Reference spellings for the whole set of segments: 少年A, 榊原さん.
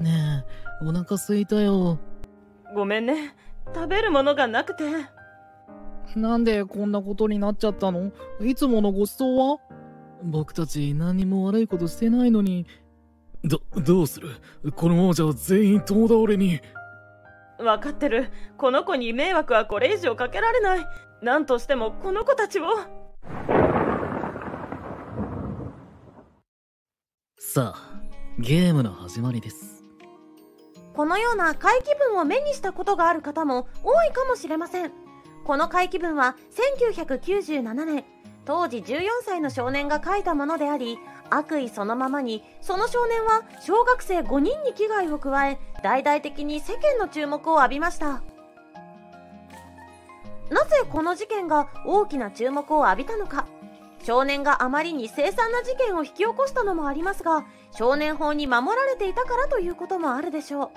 ねえ、お腹すいたよ。ごめんね、食べるものがなくて。なんでこんなことになっちゃったの？いつものごちそうは？僕たち何も悪いことしてないのに。どうする？このままじゃ全員友倒れに。分かってる。この子に迷惑はこれ以上かけられない。何としてもこの子たちを。さあ、ゲームの始まりです。このような怪奇文を目にしたことがある方も多いかもしれません。この怪奇文は1997年、当時14歳の少年が書いたものであり、悪意そのままに、その少年は小学生5人に危害を加え、大々的に世間の注目を浴びました。なぜこの事件が大きな注目を浴びたのか。少年があまりに凄惨な事件を引き起こしたのもありますが、少年法に守られていたからということもあるでしょう。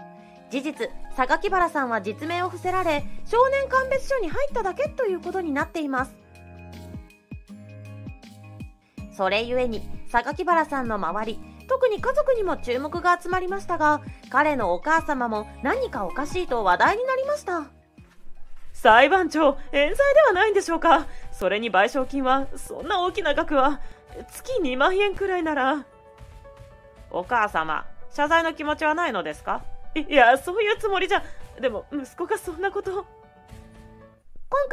事実、榊原さんは実名を伏せられ、少年鑑別所に入っただけということになっています。それゆえに、榊原さんの周り、特に家族にも注目が集まりましたが、彼のお母様も何かおかしいと話題になりました。裁判長、冤罪ではないんでしょうか。それに賠償金は、そんな大きな額は、月2万円くらいなら。お母様、謝罪の気持ちはないのですか？いや、そういうつもりじゃ。でも、息子がそんなこと。今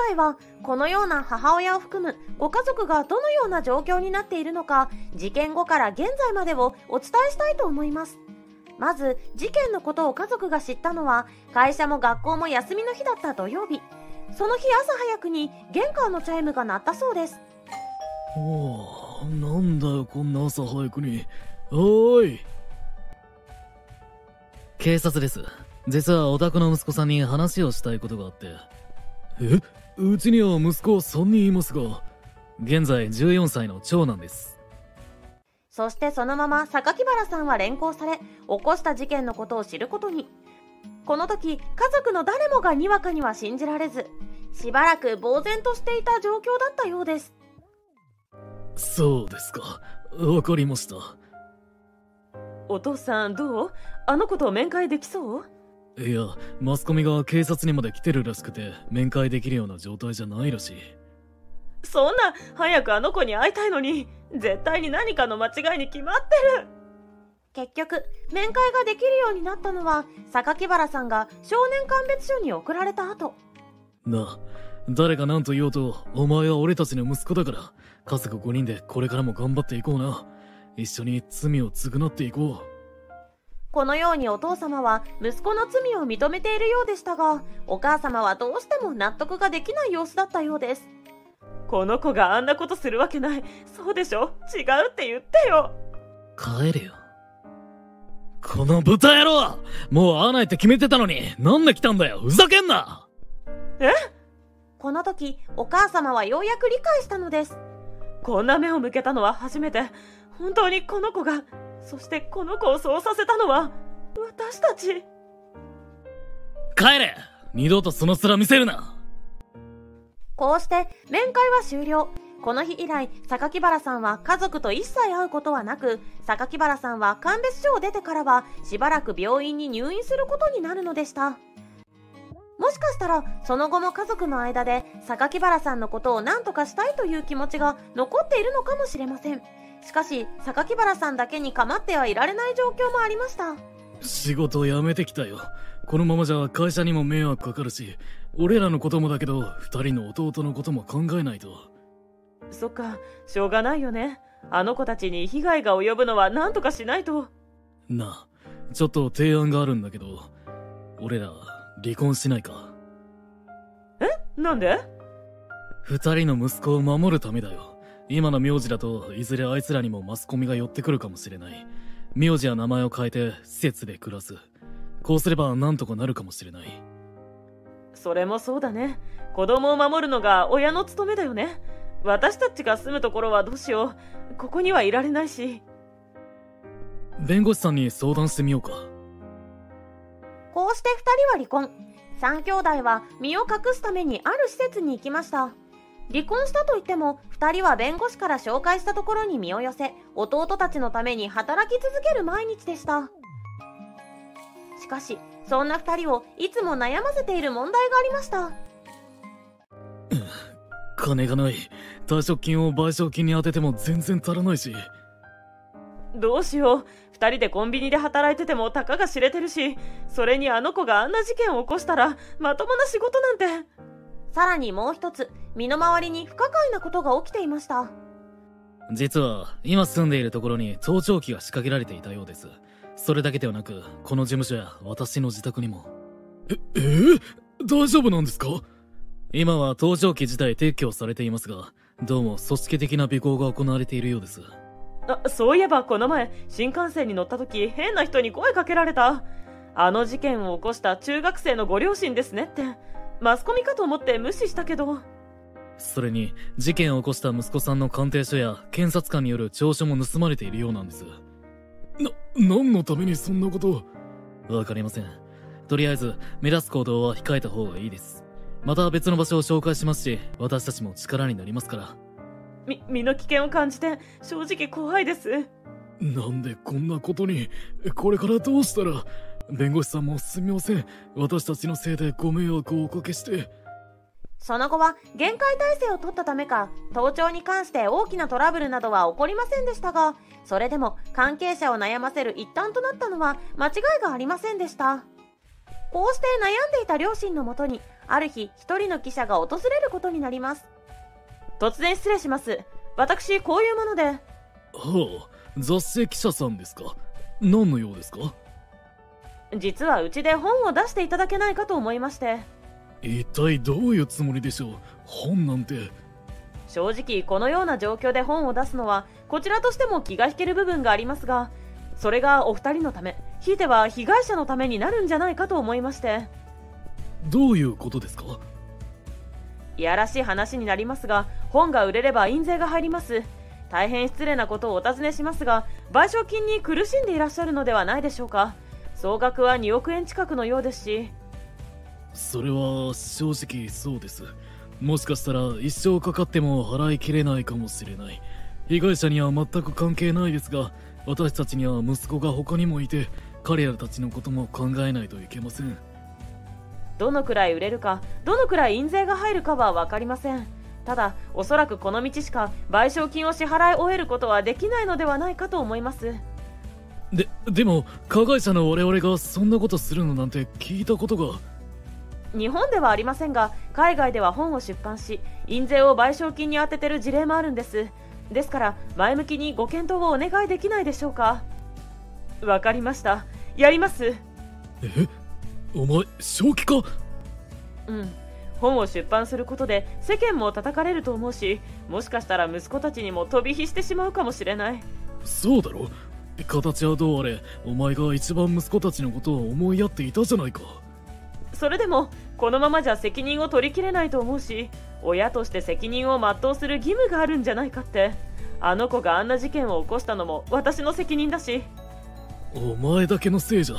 回はこのような母親を含むご家族がどのような状況になっているのか、事件後から現在までをお伝えしたいと思います。まず事件のことを家族が知ったのは、会社も学校も休みの日だった土曜日。その日朝早くに玄関のチャイムが鳴ったそうです。おお、なんだよこんな朝早くに。おーい、警察です。実はお宅の息子さんに話をしたいことがあって。うちには息子3人いますが、現在14歳の長男です。そしてそのまま榊原さんは連行され、起こした事件のことを知ることに。この時、家族の誰もがにわかには信じられず、しばらく呆然としていた状況だったようです。そうですか、わかりました。お父さん、どう？あの子と面会できそう？いや、マスコミが警察にまで来てるらしくて、面会できるような状態じゃないらしい。そんな、早くあの子に会いたいのに。絶対に何かの間違いに決まってる。結局、面会ができるようになったのは、榊原さんが少年鑑別所に送られた後。なあ、誰が何と言おうと、お前は俺たちの息子だから、家族5人でこれからも頑張っていこうな。一緒に罪を償っていこう。このようにお父様は息子の罪を認めているようでしたが、お母様はどうしても納得ができない様子だったようです。この子があんなことするわけない。そうでしょ、違うって言ってよ。帰れよ、この豚野郎。もう会わないって決めてたのに、なんで来たんだよ、ふざけんな。え？この時、お母様はようやく理解したのです。こんな目を向けたのは初めて。本当にこの子が、そしてこの子をそうさせたのは私たち。帰れ、二度とその面見せるな。こうして面会は終了。この日以来、榊原さんは家族と一切会うことはなく、榊原さんは鑑別所を出てからはしばらく病院に入院することになるのでした。もしかしたらその後も家族の間で榊原さんのことを何とかしたいという気持ちが残っているのかもしれません。しかし、榊原さんだけに構ってはいられない状況もありました。仕事を辞めてきたよ。このままじゃ会社にも迷惑かかるし、俺らのこともだけど、二人の弟のことも考えないと。そっか、しょうがないよね。あの子たちに被害が及ぶのは何とかしないと。なあ、ちょっと提案があるんだけど、俺ら離婚しないか？え？なんで？二人の息子を守るためだよ。今の名字だと、いずれあいつらにもマスコミが寄ってくるかもしれない。名字や名前を変えて、施設で暮らす。こうすればなんとかなるかもしれない。それもそうだね。子供を守るのが親の務めだよね。私たちが住むところはどうしよう。ここにはいられないし。弁護士さんに相談してみようか。こうして二人は離婚。三兄弟は身を隠すためにある施設に行きました。離婚したといっても、2人は弁護士から紹介したところに身を寄せ、弟たちのために働き続ける毎日でした。しかしそんな2人をいつも悩ませている問題がありました。金がない。退職金を賠償金に充てても全然足らないし。どうしよう。2人でコンビニで働いててもたかが知れてるし、それにあの子があんな事件を起こしたらまともな仕事なんて。さらにもう一つ、身の回りに不可解なことが起きていました。実は今住んでいるところに盗聴器が仕掛けられていたようです。それだけではなく、この事務所や私の自宅にも。大丈夫なんですか？今は盗聴器自体撤去されていますが、どうも組織的な尾行が行われているようです。そういえばこの前新幹線に乗った時、変な人に声かけられた。あの事件を起こした中学生のご両親ですねって。マスコミかと思って無視したけど。それに事件を起こした息子さんの鑑定書や検察官による調書も盗まれているようなんです。何のためにそんなことを。わかりません。とりあえず目立つ行動は控えた方がいいです。また別の場所を紹介しますし、私たちも力になりますから。身の危険を感じて正直怖いです。なんでこんなことに。これからどうしたら。弁護士さんもすみません、私たちのせいでご迷惑をおかけして。その後は厳戒態勢を取ったためか、盗聴に関して大きなトラブルなどは起こりませんでしたが、それでも関係者を悩ませる一端となったのは間違いがありませんでした。こうして悩んでいた両親のもとに、ある日一人の記者が訪れることになります。突然失礼します、私こういうもので。はあ、雑誌記者さんですか。何の用ですか？実はうちで本を出していただけないかと思いまして。一体どういうつもりでしょう。本なんて。正直このような状況で本を出すのはこちらとしても気が引ける部分がありますが、それがお二人のため、ひいては被害者のためになるんじゃないかと思いまして。どういうことですか？いやらしい話になりますが、本が売れれば印税が入ります。大変失礼なことをお尋ねしますが、賠償金に苦しんでいらっしゃるのではないでしょうか。総額は2億円近くのようですし。それは正直そうです。もしかしたら一生かかっても払いきれないかもしれない。被害者には全く関係ないですが、私たちには息子が他にもいて、彼らたちのことも考えないといけません。どのくらい売れるか、どのくらい印税が入るかは分かりません。ただおそらくこの道しか賠償金を支払い終えることはできないのではないかと思います。でも加害者の我々がそんなことするのなんて聞いたことが。日本ではありませんが、海外では本を出版し印税を賠償金に充ててる事例もあるんです。ですから前向きにご検討をお願いできないでしょうか。わかりました、やります。お前正気か？本を出版することで世間も叩かれると思うし、もしかしたら息子たちにも飛び火してしまうかもしれない。そうだろ、形はどうあれお前が一番息子たちのことを思いやっていたじゃないか。それでもこのままじゃ責任を取りきれないと思うし、親として責任を全うする義務があるんじゃないかって。あの子があんな事件を起こしたのも私の責任だし。お前だけのせいじゃ。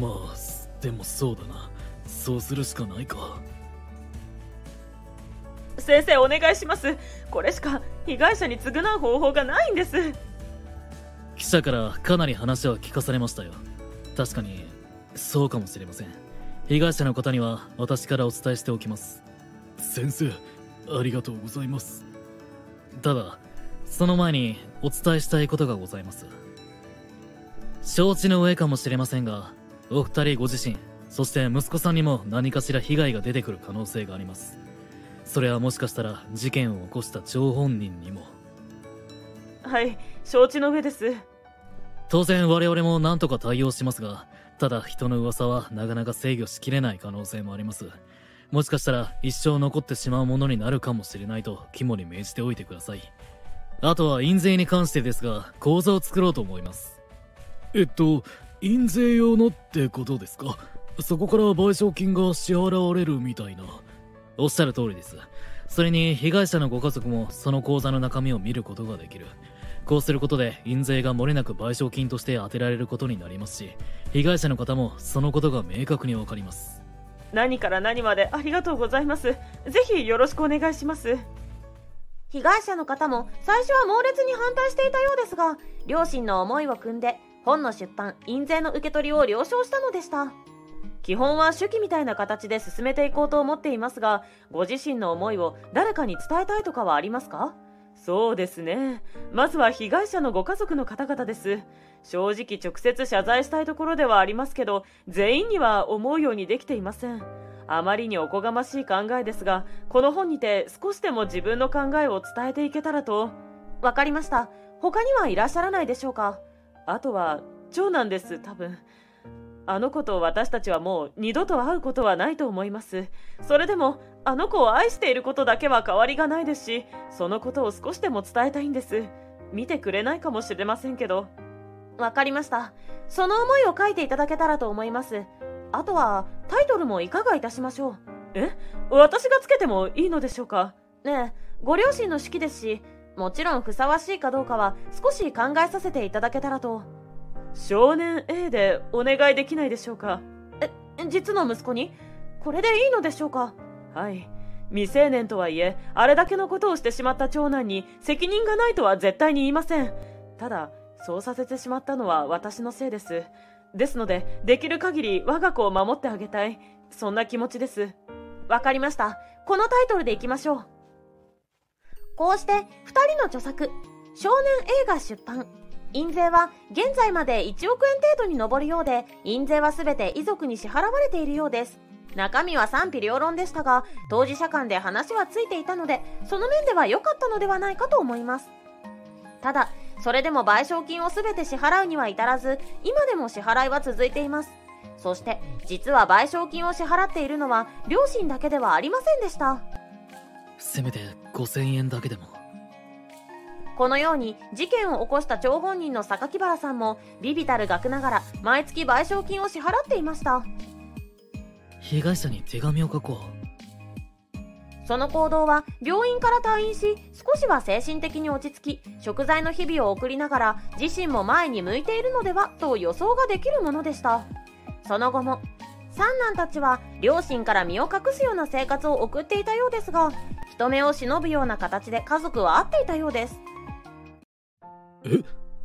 まあでもそうだな、そうするしかないか。先生お願いします、これしか被害者に償う方法がないんです。記者からかなり話は聞かされましたよ。確かにそうかもしれません。被害者の方には私からお伝えしておきます。先生ありがとうございます。ただその前にお伝えしたいことがございます。承知の上かもしれませんが、お二人ご自身、そして息子さんにも何かしら被害が出てくる可能性があります。それはもしかしたら事件を起こした張本人にも。はい、承知の上です。当然我々も何とか対応しますが、ただ人の噂はなかなか制御しきれない可能性もあります。もしかしたら一生残ってしまうものになるかもしれないと肝に銘じておいてください。あとは印税に関してですが、口座を作ろうと思います。印税用のってことですか？そこから賠償金が支払われるみたいな。おっしゃる通りです。それに被害者のご家族もその口座の中身を見ることができる。こうすることで印税が漏れなく賠償金として充てられることになりますし、被害者の方もそのことが明確にわかります。何から何までありがとうございます。ぜひよろしくお願いします。被害者の方も最初は猛烈に反対していたようですが、両親の思いを汲んで本の出版、印税の受け取りを了承したのでした。基本は手記みたいな形で進めていこうと思っていますが、ご自身の思いを誰かに伝えたいとかはありますか？そうですね。まずは被害者のご家族の方々です。正直直接謝罪したいところではありますけど、全員には思うようにできていません。あまりにおこがましい考えですが、この本にて少しでも自分の考えを伝えていけたらと。わかりました。他にはいらっしゃらないでしょうか？あとは、長男です、多分。あの子と私たちはもう二度と会うことはないと思います。それでも、あの子を愛していることだけは変わりがないですし、そのことを少しでも伝えたいんです。見てくれないかもしれませんけど。わかりました。その思いを書いていただけたらと思います。あとは、タイトルもいかがいたしましょう。え？私がつけてもいいのでしょうか？ねえ、ご両親の式ですし、もちろんふさわしいかどうかは少し考えさせていただけたらと。少年 A でお願いできないでしょうか？実の息子に？これでいいのでしょうか？はい。未成年とはいえ、あれだけのことをしてしまった長男に責任がないとは絶対に言いません。ただ、そうさせてしまったのは私のせいです。ですので、できる限り我が子を守ってあげたい。そんな気持ちです。わかりました。このタイトルでいきましょう。こうして、2人の著作、少年 A が出版。印税は現在まで1億円程度に上るようで、印税は全て遺族に支払われているようです。中身は賛否両論でしたが、当事者間で話はついていたので、その面では良かったのではないかと思います。ただ、それでも賠償金を全て支払うには至らず、今でも支払いは続いています。そして、実は賠償金を支払っているのは、両親だけではありませんでした。せめて5000円だけでも。このように事件を起こした張本人の榊原さんも微々たる額ながら毎月賠償金を支払っていました。被害者に手紙を書こう。その行動は病院から退院し、少しは精神的に落ち着き、食材の日々を送りながら自身も前に向いているのではと予想ができるものでした。その後も三男たちは両親から身を隠すような生活を送っていたようですが、人目を忍ぶような形で家族は会っていたようです。え、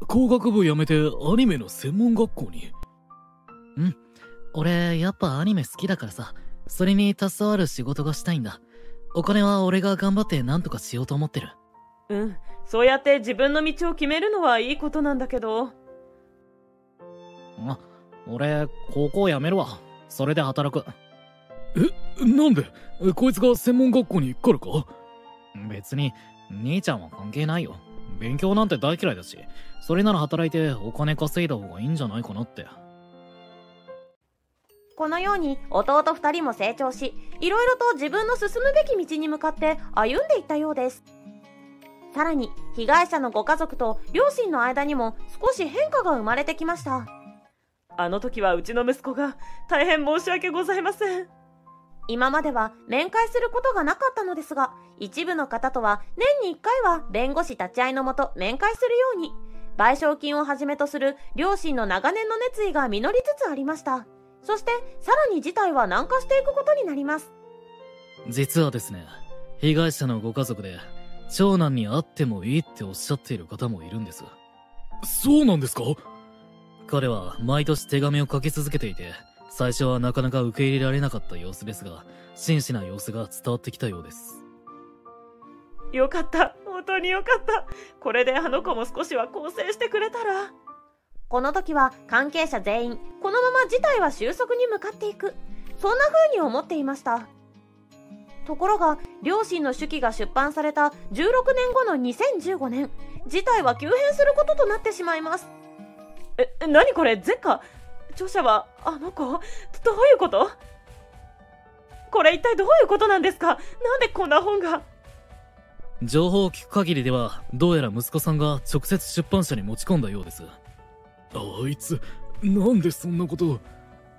工学部辞めてアニメの専門学校に？うん、俺やっぱアニメ好きだからさ、それに携わる仕事がしたいんだ。お金は俺が頑張って何とかしようと思ってる。うん、そうやって自分の道を決めるのはいいことなんだけど。あ、俺高校辞めるわ。それで働く。え、なんで？こいつが専門学校に行くからか？別に兄ちゃんは関係ないよ。勉強なんて大嫌いだし、それなら働いてお金稼いだ方がいいんじゃないかなって。このように弟2人も成長し、いろいろと自分の進むべき道に向かって歩んでいったようです。さらに被害者のご家族と両親の間にも少し変化が生まれてきました。あの時はうちの息子が大変申し訳ございません。今までは面会することがなかったのですが、一部の方とは年に1回は弁護士立ち会いのもと面会するように、賠償金をはじめとする両親の長年の熱意が実りつつありました。そしてさらに事態は難化していくことになります。実はですね、被害者のご家族で長男に会ってもいいっておっしゃっている方もいるんです。そうなんですか？彼は毎年手紙を書き続けていて、最初はなかなか受け入れられなかった様子ですが、真摯な様子が伝わってきたようです。よかった。本当によかった。これであの子も少しは更生してくれたら。この時は関係者全員、このまま事態は収束に向かっていく。そんな風に思っていました。ところが、両親の手記が出版された16年後の2015年、事態は急変することとなってしまいます。何これ、ゼカ？著者はあの子？どういうこと？これ一体どういうことなんですか？なんでこんな本が？情報を聞く限りでは、どうやら息子さんが直接出版社に持ち込んだようです。あいつ、なんでそんなこと。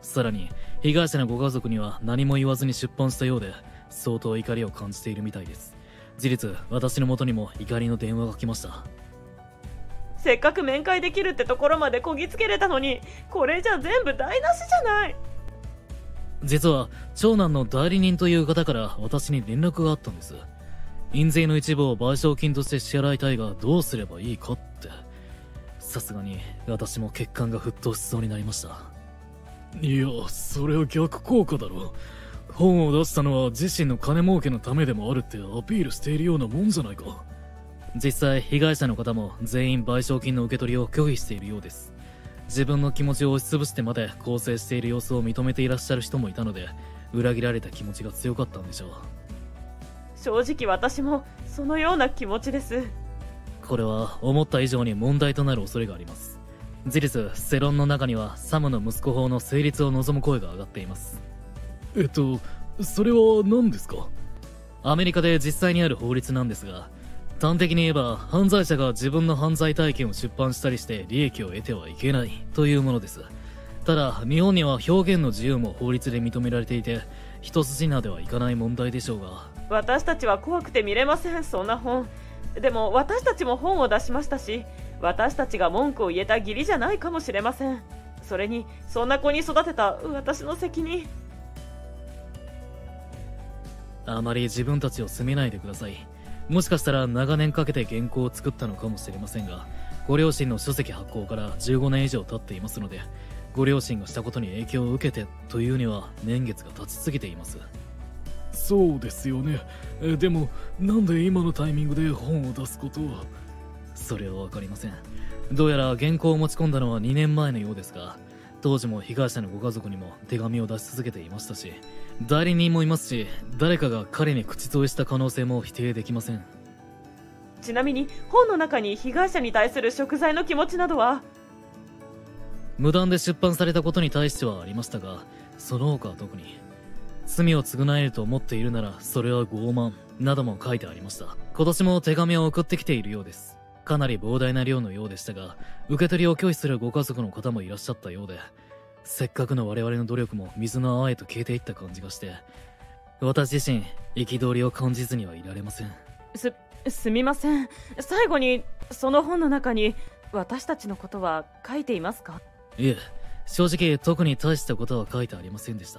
さらに被害者のご家族には何も言わずに出版したようで、相当怒りを感じているみたいです。事実、私の元にも怒りの電話が来ました。せっかく面会できるってところまでこぎつけれたのに、これじゃ全部台無しじゃない。実は長男の代理人という方から私に連絡があったんです。印税の一部を賠償金として支払いたいが、どうすればいいかって。さすがに私も血管が沸騰しそうになりました。いや、それは逆効果だろ。本を出したのは自身の金儲けのためでもあるってアピールしているようなもんじゃないか。実際被害者の方も全員賠償金の受け取りを拒否しているようです。自分の気持ちを押しつぶしてまで更生している様子を認めていらっしゃる人もいたので、裏切られた気持ちが強かったんでしょう。正直私もそのような気持ちです。これは思った以上に問題となる恐れがあります。事実、世論の中にはサムの息子法の成立を望む声が上がっています。それは何ですか？アメリカで実際にある法律なんですが、端的に言えば犯罪者が自分の犯罪体験を出版したりして利益を得てはいけないというものです。ただ日本には表現の自由も法律で認められていて、一筋縄ではいかない問題でしょうが、私たちは怖くて見れません、そんな本。でも私たちも本を出しましたし、私たちが文句を言えた義理じゃないかもしれません。それにそんな子に育てた私の責任。あまり自分たちを責めないでください。もしかしたら長年かけて原稿を作ったのかもしれませんが、ご両親の書籍発行から15年以上経っていますので、ご両親がしたことに影響を受けてというには年月が経ちすぎています。そうですよね。でもなんで今のタイミングで本を出すことを？それは分かりません。どうやら原稿を持ち込んだのは2年前のようですが、当時も被害者のご家族にも手紙を出し続けていましたし、代理人もいますし、誰かが彼に口添えした可能性も否定できません。ちなみに本の中に被害者に対する贖罪の気持ちなどは？無断で出版されたことに対してはありましたが、その他は特に。罪を償えると思っているならそれは傲慢なども書いてありました。今年も手紙を送ってきているようです。かなり膨大な量のようでしたが、受け取りを拒否するご家族の方もいらっしゃったようで、せっかくの我々の努力も水の泡へと消えていった感じがして、私自身憤りを感じずにはいられません。すみません。最後に、その本の中に私たちのことは書いていますか？いえ、正直特に大したことは書いてありませんでした。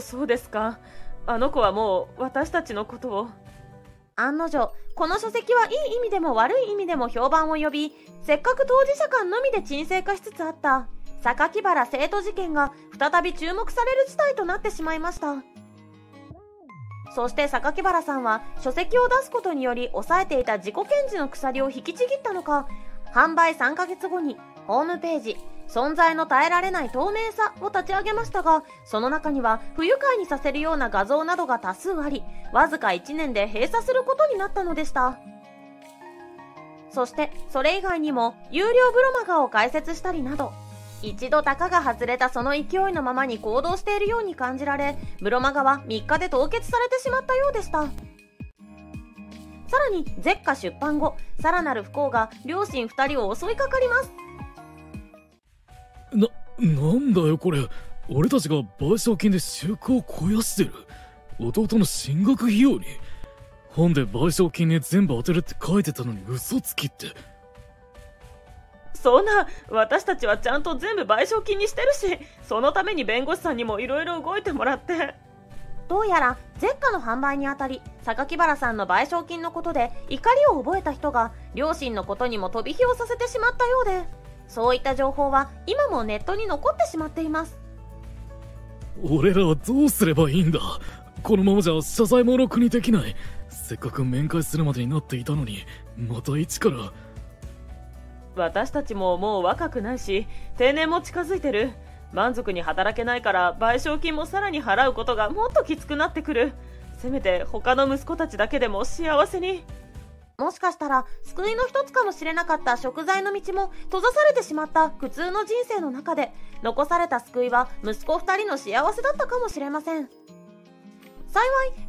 そうですか。あの子はもう私たちのことを。案の定、この書籍はいい意味でも悪い意味でも評判を呼び、せっかく当事者間のみで沈静化しつつあった榊原生徒事件が再び注目される事態となってしまいました。そして榊原さんは書籍を出すことにより抑えていた自己顕示の鎖を引きちぎったのか、販売3ヶ月後にホームページ「存在の耐えられない透明さ」を立ち上げましたが、その中には不愉快にさせるような画像などが多数あり、わずか1年で閉鎖することになったのでした。そしてそれ以外にも有料ブロマガを開設したりなど、一度たかが外れたその勢いのままに行動しているように感じられ、ブロマガは3日で凍結されてしまったようでした。さらに舌下出版後、さらなる不幸が両親2人を襲いかかります。なんだよこれ。俺たちが賠償金で収穫を肥やしてる。弟の進学費用に本で賠償金に全部当てるって書いてたのに嘘つきって。そんな、私たちはちゃんと全部賠償金にしてるし、そのために弁護士さんにもいろいろ動いてもらって。どうやら舌下の販売にあたり、榊原さんの賠償金のことで怒りを覚えた人が両親のことにも飛び火をさせてしまったようで、そういった情報は今もネットに残ってしまっています。俺らはどうすればいいんだ。このままじゃ謝罪もろくにできない。せっかく面会するまでになっていたのに、また一から。私たちももう若くないし、定年も近づいてる。満足に働けないから賠償金もさらに払うことがもっときつくなってくる。せめて他の息子たちだけでも幸せに。もしかしたら救いの一つかもしれなかった贖罪の道も閉ざされてしまった苦痛の人生の中で、残された救いは息子2人の幸せだったかもしれません。幸い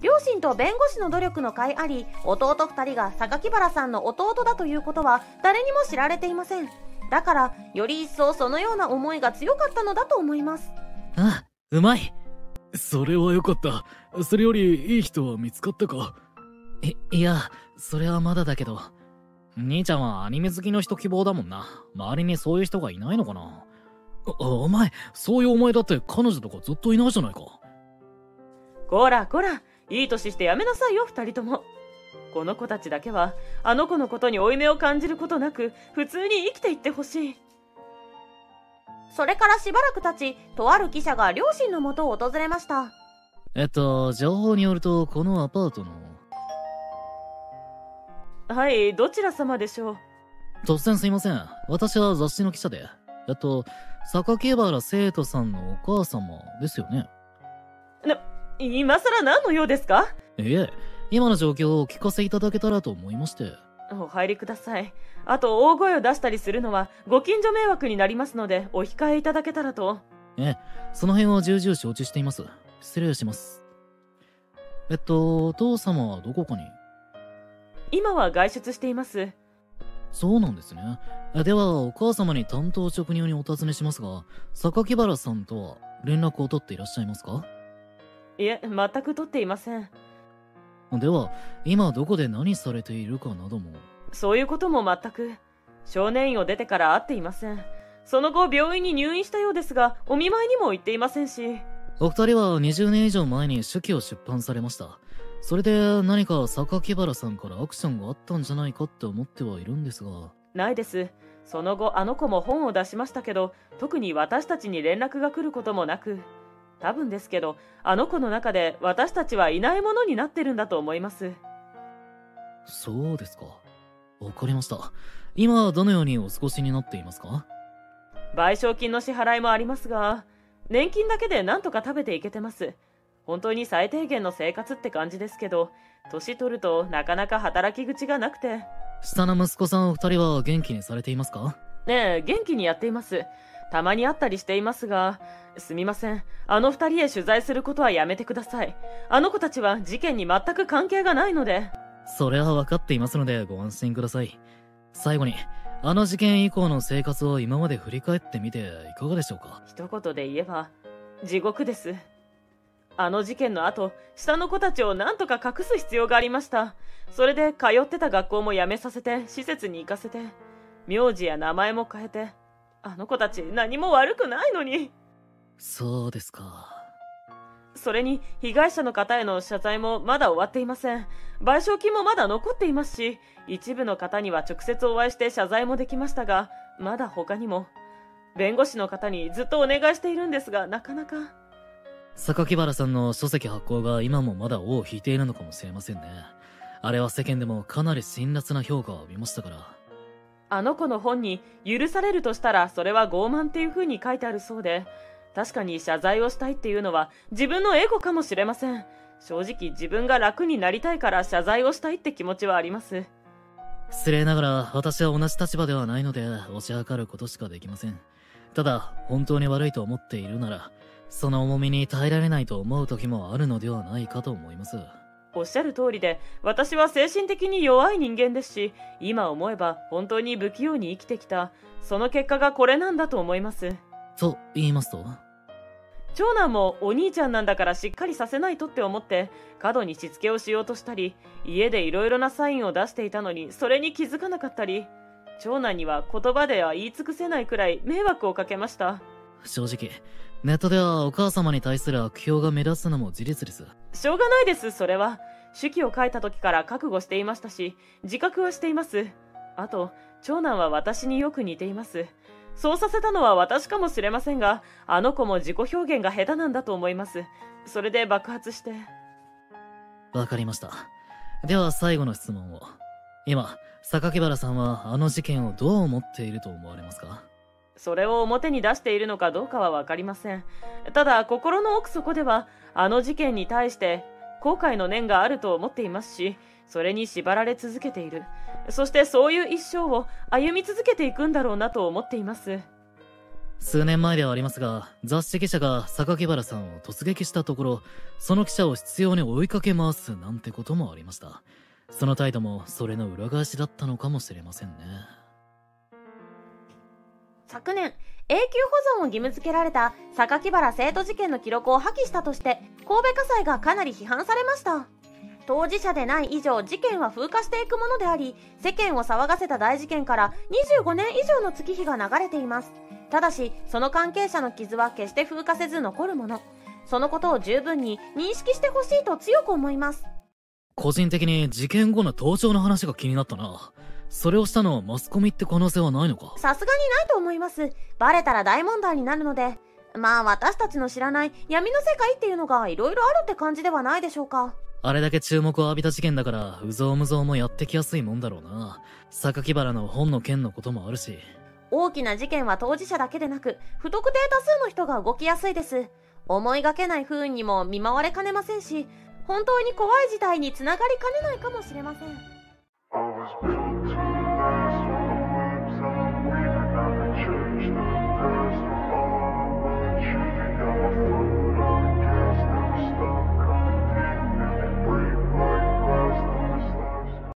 両親と弁護士の努力の甲斐あり、弟2人が榊原さんの弟だということは誰にも知られていません。だからより一層そのような思いが強かったのだと思います。あ、うまい。それはよかった。それよりいい人は見つかったか？いや、それはまだだけど。兄ちゃんはアニメ好きの人希望だもんな。周りにそういう人がいないのかな。お前、そういうお前だって彼女とかずっといないじゃないか。こらこら、いい年してやめなさいよ、二人とも。この子たちだけはあの子のことに負い目を感じることなく普通に生きていってほしい。それからしばらく経ち、とある記者が両親のもとを訪れました。情報によると、このアパートのはい、どちら様でしょう。突然すいません。私は雑誌の記者で、榊原生徒さんのお母様ですよね。今さら何の用ですか？いえ、今の状況をお聞かせいただけたらと思いまして。お入りください。あと、大声を出したりするのはご近所迷惑になりますので、お控えいただけたらと。ええ、その辺は重々承知しています。失礼します。お父様はどこかに？今は外出しています。そうなんですね。では、お母様に担当職人にお尋ねしますが、榊原さんとは連絡を取っていらっしゃいますか？いえ、全く取っていません。では、今どこで何されているかなども。そういうことも全く。少年院を出てから会っていません。その後、病院に入院したようですが、お見舞いにも行っていませんし。お二人は20年以上前に手記を出版されました。それで何か榊原さんからアクションがあったんじゃないかって思ってはいるんですが。ないです。その後、あの子も本を出しましたけど、特に私たちに連絡が来ることもなく。多分ですけど、あの子の中で私たちはいないものになってるんだと思います。そうですか。わかりました。今はどのようにお過ごしになっていますか？賠償金の支払いもありますが、年金だけでなんとか食べていけてます。本当に最低限の生活って感じですけど、年取るとなかなか働き口がなくて。下の息子さんお二人は元気にされていますか？ねえ、元気にやっています。たまに会ったりしていますが、すみません。あの二人へ取材することはやめてください。あの子たちは事件に全く関係がないので。それは分かっていますのでご安心ください。最後に、あの事件以降の生活を今まで振り返ってみていかがでしょうか？一言で言えば、地獄です。あの事件の後、下の子たちをなんとか隠す必要がありました。それで通ってた学校も辞めさせて、施設に行かせて、名字や名前も変えて、あの子たち何も悪くないのに。そうですか。それに被害者の方への謝罪もまだ終わっていません。賠償金もまだ残っていますし、一部の方には直接お会いして謝罪もできましたが、まだ他にも弁護士の方にずっとお願いしているんですが、なかなか。榊原さんの書籍発行が今もまだ尾を引いているのかもしれませんね。あれは世間でもかなり辛辣な評価を浴びましたから。あの子の本に許されるとしたらそれは傲慢っていう風に書いてあるそうで、確かに謝罪をしたいっていうのは自分のエゴかもしれません。正直自分が楽になりたいから謝罪をしたいって気持ちはあります。失礼ながら私は同じ立場ではないので推し量ることしかできません。ただ本当に悪いと思っているなら、その重みに耐えられないと思う時もあるのではないかと思います。おっしゃる通りで、私は精神的に弱い人間ですし、今思えば本当に不器用に生きてきた、その結果がこれなんだと思います。と言いますと？長男もお兄ちゃんなんだからしっかりさせないとって思って過度にしつけをしようとしたり、家でいろいろなサインを出していたのにそれに気づかなかったり、長男には言葉では言い尽くせないくらい迷惑をかけました。正直ネットではお母様に対する悪評が目立つのも事実です。しょうがないです。それは手記を書いた時から覚悟していましたし、自覚はしています。あと長男は私によく似ています。そうさせたのは私かもしれませんが、あの子も自己表現が下手なんだと思います。それで爆発して。わかりました。では最後の質問を。今、榊原さんはあの事件をどう思っていると思われますか？それを表に出しているのかどうかはわかりません。ただ、心の奥底では、あの事件に対して後悔の念があると思っていますし、それに縛られ続けている。そしてそういう一生を歩み続けていくんだろうなと思っています。数年前ではありますが、雑誌記者が榊原さんを突撃したところ、その記者を執拗に追いかけ回すなんてこともありました。その態度もそれの裏返しだったのかもしれませんね。昨年永久保存を義務付けられた榊原生徒事件の記録を破棄したとして神戸家裁がかなり批判されました。当事者でない以上事件は風化していくものであり、世間を騒がせた大事件から25年以上の月日が流れています。ただしその関係者の傷は決して風化せず残るもの、そのことを十分に認識してほしいと強く思います。個人的に事件後の盗聴の話が気になったな。それをしたのはマスコミって可能性はないのか？さすがにないと思います。バレたら大問題になるので。まあ私たちの知らない闇の世界っていうのが色々あるって感じではないでしょうか。あれだけ注目を浴びた事件だから、うぞうむぞうもやってきやすいもんだろうな。榊原の本の件のこともあるし。大きな事件は当事者だけでなく不特定多数の人が動きやすいです。思いがけない不運にも見舞われかねませんし、本当に怖い事態につながりかねないかもしれません。